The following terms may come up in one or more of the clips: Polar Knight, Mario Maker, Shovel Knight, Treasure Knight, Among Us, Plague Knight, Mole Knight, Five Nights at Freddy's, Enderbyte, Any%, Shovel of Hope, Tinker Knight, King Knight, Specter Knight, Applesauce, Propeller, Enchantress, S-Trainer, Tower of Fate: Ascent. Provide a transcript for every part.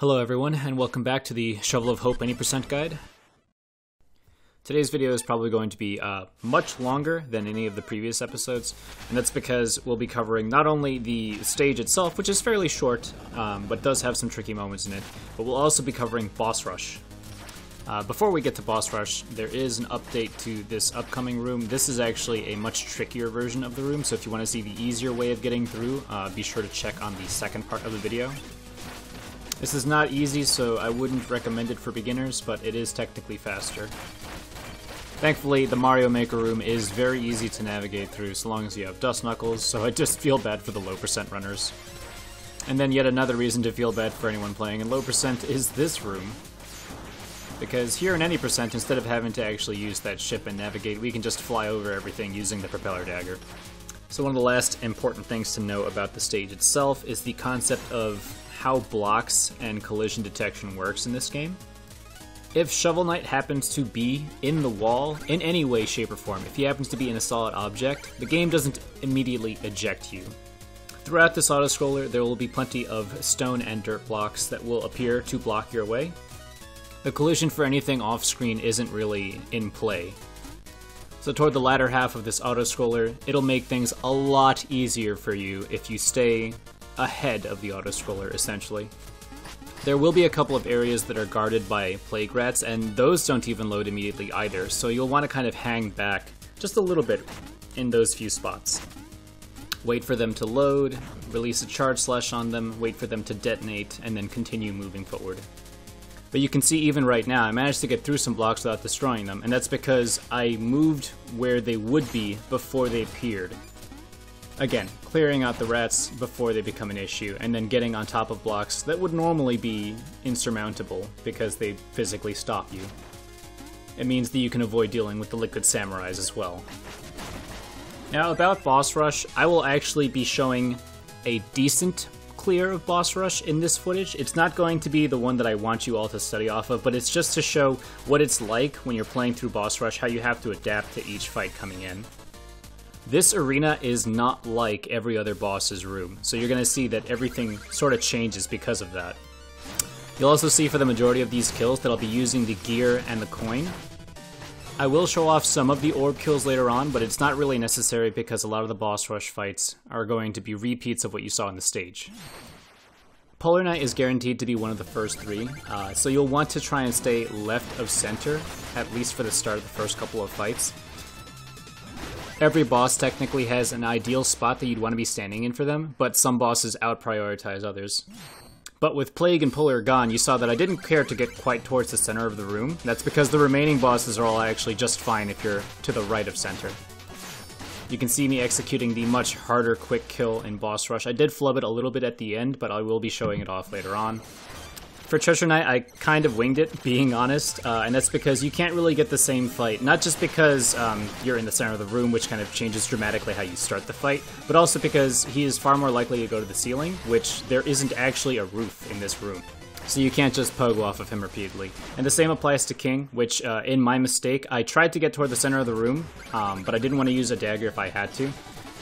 Hello everyone, and welcome back to the Shovel of Hope Any Percent Guide. Today's video is probably going to be much longer than any of the previous episodes, and that's because we'll be covering not only the stage itself, which is fairly short, but does have some tricky moments in it, but we'll also be covering Boss Rush. Before we get to Boss Rush, there is an update to this upcoming room. This is actually a much trickier version of the room, so if you want to see the easier way of getting through, be sure to check on the second part of the video. This is not easy, so I wouldn't recommend it for beginners, but it is technically faster. Thankfully, the Mario Maker room is very easy to navigate through so long as you have dust knuckles, so I just feel bad for the low percent runners. And then yet another reason to feel bad for anyone playing in low percent is this room. Because here in any percent, instead of having to actually use that ship and navigate, we can just fly over everything using the propeller dagger. So one of the last important things to know about the stage itself is the concept of how blocks and collision detection works in this game. If Shovel Knight happens to be in the wall in any way, shape, or form, if he happens to be in a solid object, the game doesn't immediately eject you. Throughout this auto-scroller, there will be plenty of stone and dirt blocks that will appear to block your way. The collision for anything off-screen isn't really in play. So toward the latter half of this auto-scroller, it'll make things a lot easier for you if you stay ahead of the auto-scroller, essentially. There will be a couple of areas that are guarded by plague rats, and those don't even load immediately either, so you'll want to kind of hang back just a little bit in those few spots. Wait for them to load, release a charge slash on them, wait for them to detonate, and then continue moving forward. But you can see even right now, I managed to get through some blocks without destroying them, and that's because I moved where they would be before they appeared. Again, clearing out the rats before they become an issue, and then getting on top of blocks that would normally be insurmountable because they physically stop you. It means that you can avoid dealing with the liquid samurais as well. Now about Boss Rush, I will actually be showing a decent clear of Boss Rush in this footage. It's not going to be the one that I want you all to study off of, but it's just to show what it's like when you're playing through Boss Rush, how you have to adapt to each fight coming in. This arena is not like every other boss's room, so you're going to see that everything sort of changes because of that. You'll also see for the majority of these kills that I'll be using the gear and the coin. I will show off some of the orb kills later on, but it's not really necessary because a lot of the Boss Rush fights are going to be repeats of what you saw on the stage. Polar Knight is guaranteed to be one of the first three, so you'll want to try and stay left of center, at least for the start of the first couple of fights. Every boss technically has an ideal spot that you'd want to be standing in for them, but some bosses out-prioritize others. But with Plague and Polar gone, you saw that I didn't care to get quite towards the center of the room. That's because the remaining bosses are all actually just fine if you're to the right of center. You can see me executing the much harder quick kill in Boss Rush. I did flub it a little bit at the end, but I will be showing it off later on. For Treasure Knight, I kind of winged it, being honest, and that's because you can't really get the same fight, not just because you're in the center of the room, which kind of changes dramatically how you start the fight, but also because he is far more likely to go to the ceiling, which there isn't actually a roof in this room. So you can't just pogo off of him repeatedly. And the same applies to King, which, in my mistake, I tried to get toward the center of the room, but I didn't want to use a dagger if I had to.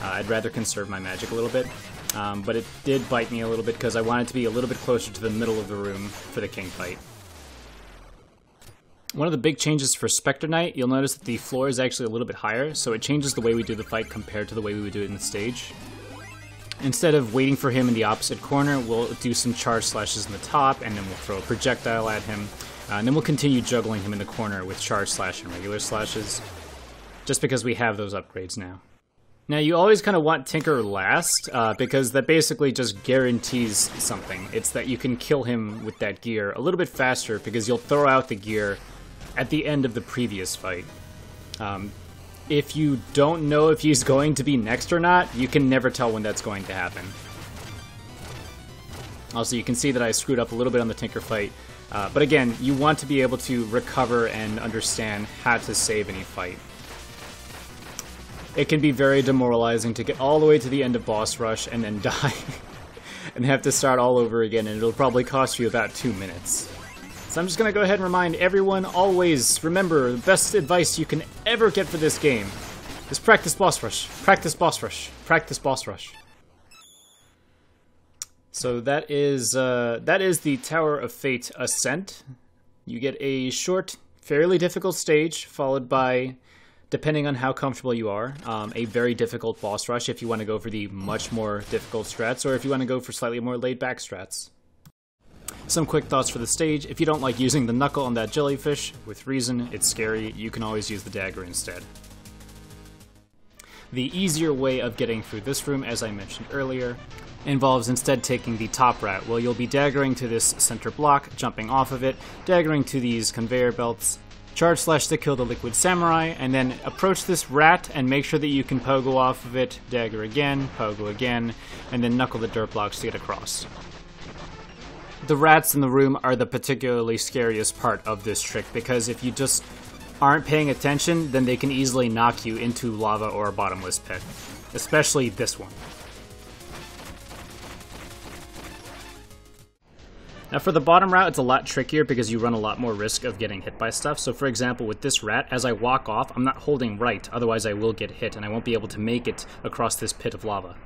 I'd rather conserve my magic a little bit. But it did bite me a little bit because I wanted to be a little bit closer to the middle of the room for the King fight. One of the big changes for Specter Knight, you'll notice that the floor is actually a little bit higher, so it changes the way we do the fight compared to the way we would do it in the stage. Instead of waiting for him in the opposite corner, we'll do some charge slashes in the top, and then we'll throw a projectile at him, and then we'll continue juggling him in the corner with charge slash and regular slashes, just because we have those upgrades now. Now you always kind of want Tinker last, because that basically just guarantees something. It's that you can kill him with that gear a little bit faster because you'll throw out the gear at the end of the previous fight. If you don't know if he's going to be next or not, you can never tell when that's going to happen. Also, you can see that I screwed up a little bit on the Tinker fight, but again, you want to be able to recover and understand how to save any fight. It can be very demoralizing to get all the way to the end of Boss Rush and then die and have to start all over again, and it'll probably cost you about 2 minutes. So I'm just going to go ahead and remind everyone, always remember the best advice you can ever get for this game is practice Boss Rush, practice Boss Rush, practice Boss Rush. So that is the Tower of Fate Ascent. You get a short, fairly difficult stage, followed by, depending on how comfortable you are, a very difficult boss rush if you want to go for the much more difficult strats, or if you want to go for slightly more laid-back strats. Some quick thoughts for the stage. If you don't like using the knuckle on that jellyfish, with reason, it's scary, you can always use the dagger instead. The easier way of getting through this room, as I mentioned earlier, involves instead taking the top route. Well, you'll be daggering to this center block, jumping off of it, daggering to these conveyor belts, charge slash to kill the liquid samurai, and then approach this rat and make sure that you can pogo off of it, dagger again, pogo again, and then knuckle the dirt blocks to get across. The rats in the room are the particularly scariest part of this trick, because if you just aren't paying attention, then they can easily knock you into lava or a bottomless pit, especially this one. Now for the bottom route, it's a lot trickier because you run a lot more risk of getting hit by stuff. So for example, with this rat, as I walk off, I'm not holding right, otherwise I will get hit and I won't be able to make it across this pit of lava.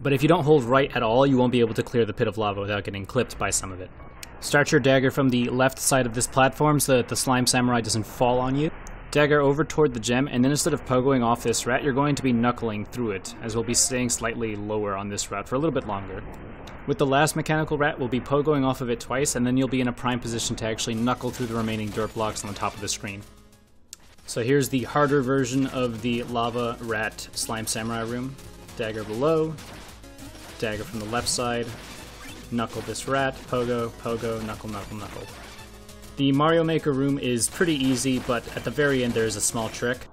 But if you don't hold right at all, you won't be able to clear the pit of lava without getting clipped by some of it. Start your dagger from the left side of this platform so that the slime samurai doesn't fall on you. Dagger over toward the gem, and then instead of pogoing off this rat, you're going to be knuckling through it, as we'll be staying slightly lower on this route for a little bit longer. With the last mechanical rat, we'll be pogoing off of it twice, and then you'll be in a prime position to actually knuckle through the remaining dirt blocks on the top of the screen. So here's the harder version of the lava rat slime samurai room. Dagger below, dagger from the left side, knuckle this rat, pogo, pogo, knuckle, knuckle, knuckle. The Mario Maker room is pretty easy, but at the very end there is a small trick.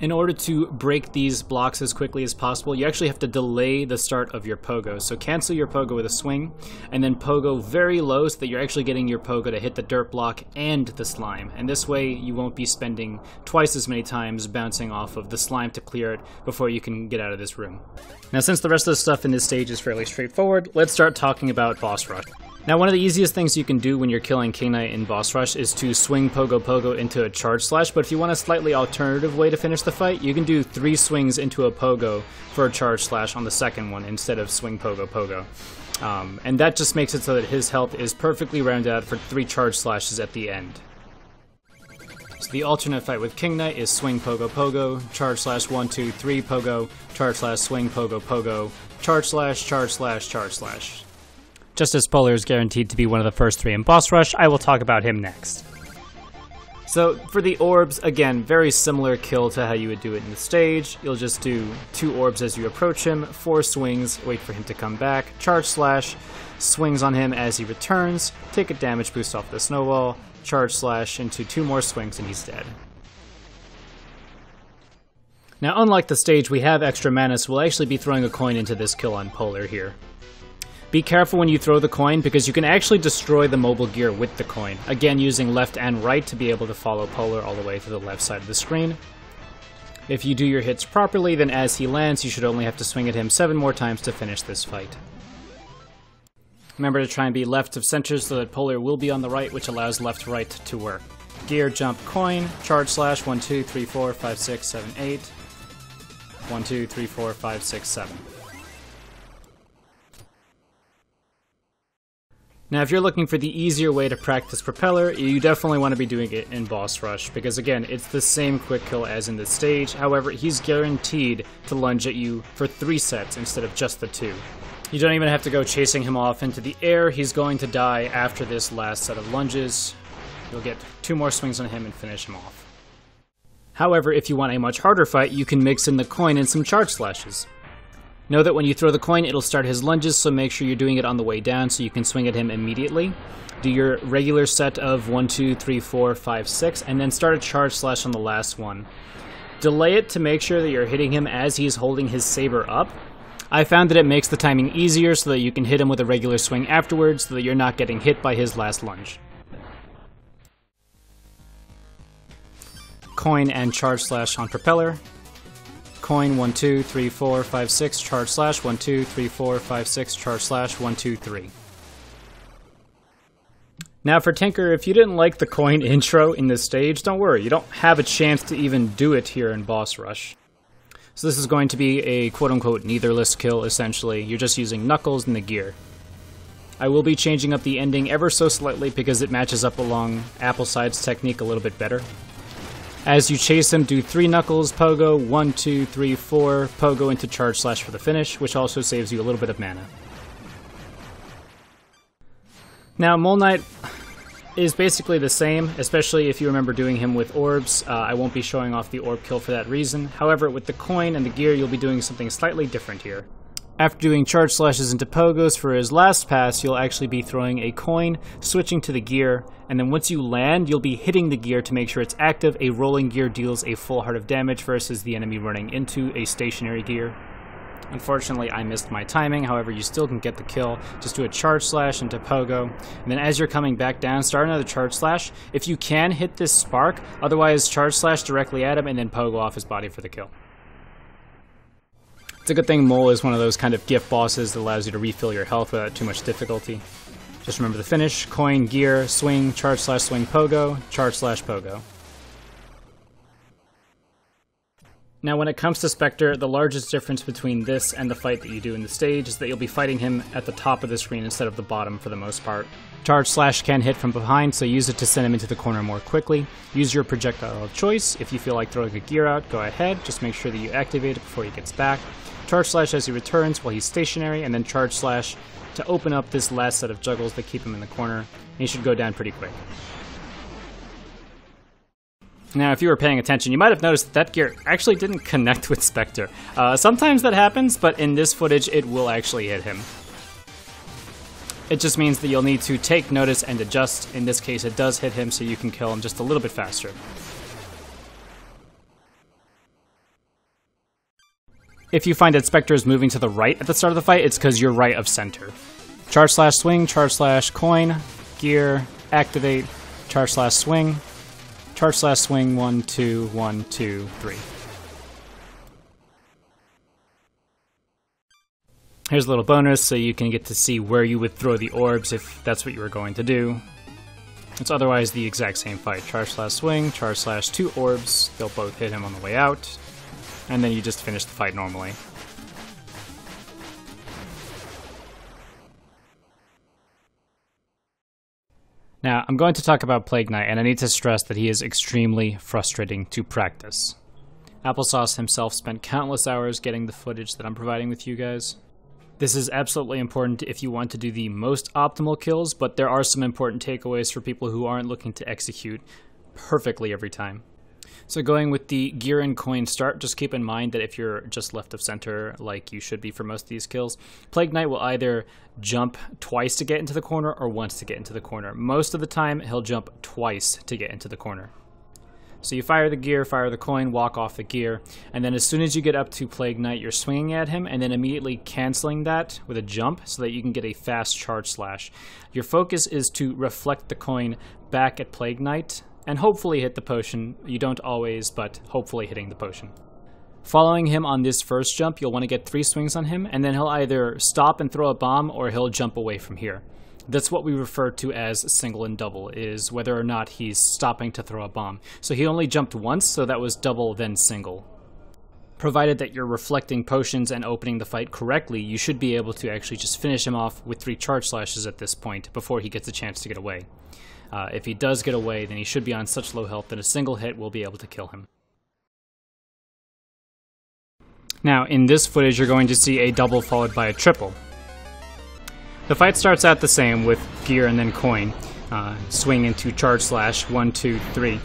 In order to break these blocks as quickly as possible, you actually have to delay the start of your pogo. So cancel your pogo with a swing, and then pogo very low so that you're actually getting your pogo to hit the dirt block and the slime. And this way you won't be spending twice as many times bouncing off of the slime to clear it before you can get out of this room. Now, since the rest of the stuff in this stage is fairly straightforward, let's start talking about boss rush. Now, one of the easiest things you can do when you're killing King Knight in boss rush is to swing pogo pogo into a charge slash, but if you want a slightly alternative way to finish the fight, you can do 3 swings into a pogo for a charge slash on the second one instead of swing pogo pogo. And that just makes it so that his health is perfectly rounded out for 3 charge slashes at the end. So the alternate fight with King Knight is swing pogo pogo, charge slash 1, 2, 3 pogo, charge slash swing pogo pogo, charge slash, charge slash, charge slash. Just as Polar is guaranteed to be one of the first 3 in boss rush, I will talk about him next. So for the orbs, again, very similar kill to how you would do it in the stage. You'll just do 2 orbs as you approach him, 4 swings, wait for him to come back, charge slash, swings on him as he returns, take a damage boost off the snowball, charge slash into 2 more swings and he's dead. Now, unlike the stage, we have extra mana, so we'll actually be throwing a coin into this kill on Polar here. Be careful when you throw the coin, because you can actually destroy the mobile gear with the coin. Again, using left and right to be able to follow Polar all the way to the left side of the screen. If you do your hits properly, then as he lands, you should only have to swing at him 7 more times to finish this fight. Remember to try and be left of center so that Polar will be on the right, which allows left-right to work. Gear, jump, coin, charge slash, 1, 2, 3, 4, 5, 6, 7, 8. 1, 2, 3, 4, 5, 6, 7. Now, if you're looking for the easier way to practice Propeller, you definitely want to be doing it in boss rush, because again, it's the same quick kill as in the stage. However, he's guaranteed to lunge at you for 3 sets instead of just the 2. You don't even have to go chasing him off into the air. He's going to die after this last set of lunges. You'll get 2 more swings on him and finish him off. However, if you want a much harder fight, you can mix in the coin and some charge slashes. Know that when you throw the coin, it'll start his lunges, so make sure you're doing it on the way down so you can swing at him immediately. Do your regular set of 1, 2, 3, 4, 5, 6, and then start a charge slash on the last one. Delay it to make sure that you're hitting him as he's holding his saber up. I found that it makes the timing easier so that you can hit him with a regular swing afterwards so that you're not getting hit by his last lunge. Coin and charge slash on Propeller. Coin 1 2 3 4 5 6 charge slash 1 2 3 4 5 6 charge slash 1 2 3. Now for Tinker, if you didn't like the coin intro in this stage, don't worry, you don't have a chance to even do it here in boss rush. So this is going to be a quote unquote neither list kill essentially. You're just using knuckles and the gear. I will be changing up the ending ever so slightly because it matches up along Appleside's technique a little bit better. As you chase him, do 3 knuckles, pogo, 1, 2, 3, 4, pogo into charge slash for the finish, which also saves you a little bit of mana. Now, Mole Knight is basically the same, especially if you remember doing him with orbs. I won't be showing off the orb kill for that reason. However, with the coin and the gear, you'll be doing something slightly different here. After doing charge slashes into pogos for his last pass, you'll actually be throwing a coin, switching to the gear, and then once you land, you'll be hitting the gear to make sure it's active. A rolling gear deals a full heart of damage versus the enemy running into a stationary gear. Unfortunately, I missed my timing, however you still can get the kill. Just do a charge slash into pogo, and then as you're coming back down, start another charge slash. If you can, hit this spark, otherwise charge slash directly at him and then pogo off his body for the kill. It's a good thing Mole is one of those kind of gift bosses that allows you to refill your health without too much difficulty. Just remember the finish: coin, gear, swing, charge slash, swing, pogo, charge slash, pogo. Now when it comes to Specter, the largest difference between this and the fight that you do in the stage is that you'll be fighting him at the top of the screen instead of the bottom for the most part. Charge slash can hit from behind, so use it to send him into the corner more quickly. Use your projectile of choice. If you feel like throwing a gear out, go ahead, just make sure that you activate it before he gets back. Charge slash as he returns while he's stationary, and then charge slash to open up this last set of juggles that keep him in the corner, and he should go down pretty quick. Now, if you were paying attention, you might have noticed that, gear actually didn't connect with Specter. Sometimes that happens, but in this footage, it will actually hit him. It just means that you'll need to take notice and adjust. In this case, it does hit him, so you can kill him just a little bit faster. If you find that Specter is moving to the right at the start of the fight, it's because you're right of center. Charge slash swing, charge slash coin, gear, activate, charge slash swing. Charge slash swing, 1, 2, 1, 2, 3. Here's a little bonus so you can get to see where you would throw the orbs if that's what you were going to do. It's otherwise the exact same fight. Charge slash swing, charge slash 2 orbs. They'll both hit him on the way out. And then you just finish the fight normally. Now, I'm going to talk about Plague Knight, and I need to stress that he is extremely frustrating to practice. Applesauce himself spent countless hours getting the footage that I'm providing with you guys. This is absolutely important if you want to do the most optimal kills, but there are some important takeaways for people who aren't looking to execute perfectly every time. So going with the gear and coin start, just keep in mind that if you're just left of center, like you should be for most of these kills, Plague Knight will either jump twice to get into the corner or once to get into the corner. Most of the time, he'll jump twice to get into the corner. So you fire the gear, fire the coin, walk off the gear, and then as soon as you get up to Plague Knight, you're swinging at him and then immediately canceling that with a jump so that you can get a fast charge slash. Your focus is to reflect the coin back at Plague Knight, and hopefully hit the potion. You don't always, but hopefully hitting the potion. Following him on this first jump, you'll want to get 3 swings on him, and then he'll either stop and throw a bomb, or he'll jump away from here. That's what we refer to as single and double, is whether or not he's stopping to throw a bomb. So he only jumped once, so that was double, then single. Provided that you're reflecting potions and opening the fight correctly, you should be able to actually just finish him off with 3 charge slashes at this point, before he gets a chance to get away. If he does get away, then he should be on such low health that a single hit will be able to kill him. Now, in this footage, you're going to see a double followed by a triple. The fight starts out the same with gear and then coin. Swing into charge slash, 1, 2, 3.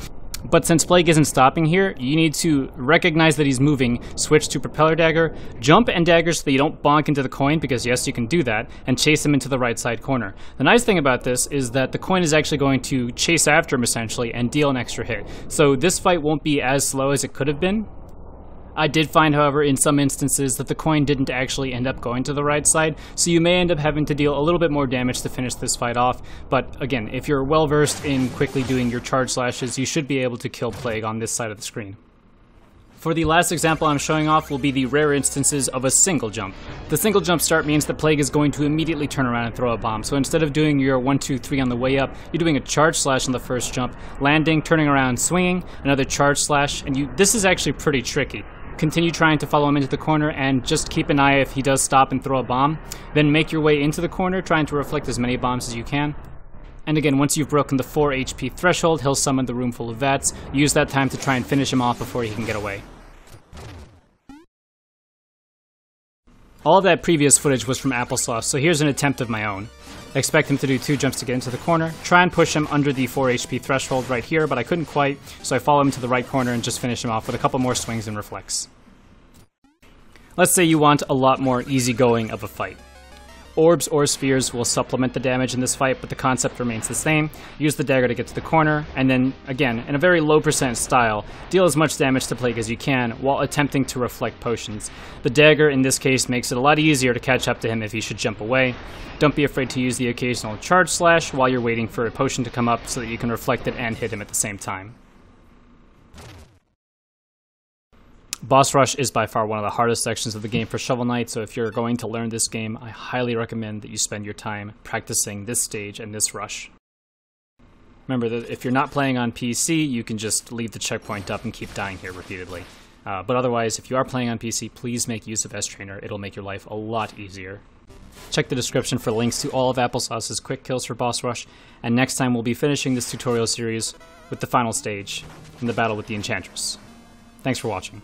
But since Plague isn't stopping here, you need to recognize that he's moving, switch to propeller dagger, jump and dagger so that you don't bonk into the coin, because yes, you can do that, and chase him into the right side corner. The nice thing about this is that the coin is actually going to chase after him essentially and deal an extra hit. So this fight won't be as slow as it could have been. I did find, however, in some instances that the coin didn't actually end up going to the right side, so you may end up having to deal a little bit more damage to finish this fight off, but again, if you're well versed in quickly doing your charge slashes, you should be able to kill Plague on this side of the screen. For the last example I'm showing off will be the rare instances of a single jump. The single jump start means that Plague is going to immediately turn around and throw a bomb, so instead of doing your 1, 2, 3 on the way up, you're doing a charge slash on the first jump, landing, turning around, swinging, another charge slash, and this is actually pretty tricky. continue trying to follow him into the corner, and just keep an eye if he does stop and throw a bomb. Then make your way into the corner, trying to reflect as many bombs as you can. And again, once you've broken the 4 HP threshold, he'll summon the room full of vats. Use that time to try and finish him off before he can get away. All that previous footage was from Applesauce, so here's an attempt of my own. I expect him to do 2 jumps to get into the corner, try and push him under the 4 HP threshold right here, but I couldn't quite, so I follow him to the right corner and just finish him off with a couple more swings and reflex. Let's say you want a lot more easygoing of a fight. Orbs or spheres will supplement the damage in this fight, but the concept remains the same. Use the dagger to get to the corner, and then, again, in a very low percent style, deal as much damage to Plague as you can while attempting to reflect potions. The dagger, in this case, makes it a lot easier to catch up to him if he should jump away. Don't be afraid to use the occasional charge slash while you're waiting for a potion to come up so that you can reflect it and hit him at the same time. Boss Rush is by far one of the hardest sections of the game for Shovel Knight, so if you're going to learn this game, I highly recommend that you spend your time practicing this stage and this rush. Remember that if you're not playing on PC, you can just leave the checkpoint up and keep dying here repeatedly. But otherwise, if you are playing on PC, please make use of S-Trainer. It'll make your life a lot easier. Check the description for links to all of Applesauce's quick kills for Boss Rush, and next time we'll be finishing this tutorial series with the final stage in the battle with the Enchantress. Thanks for watching.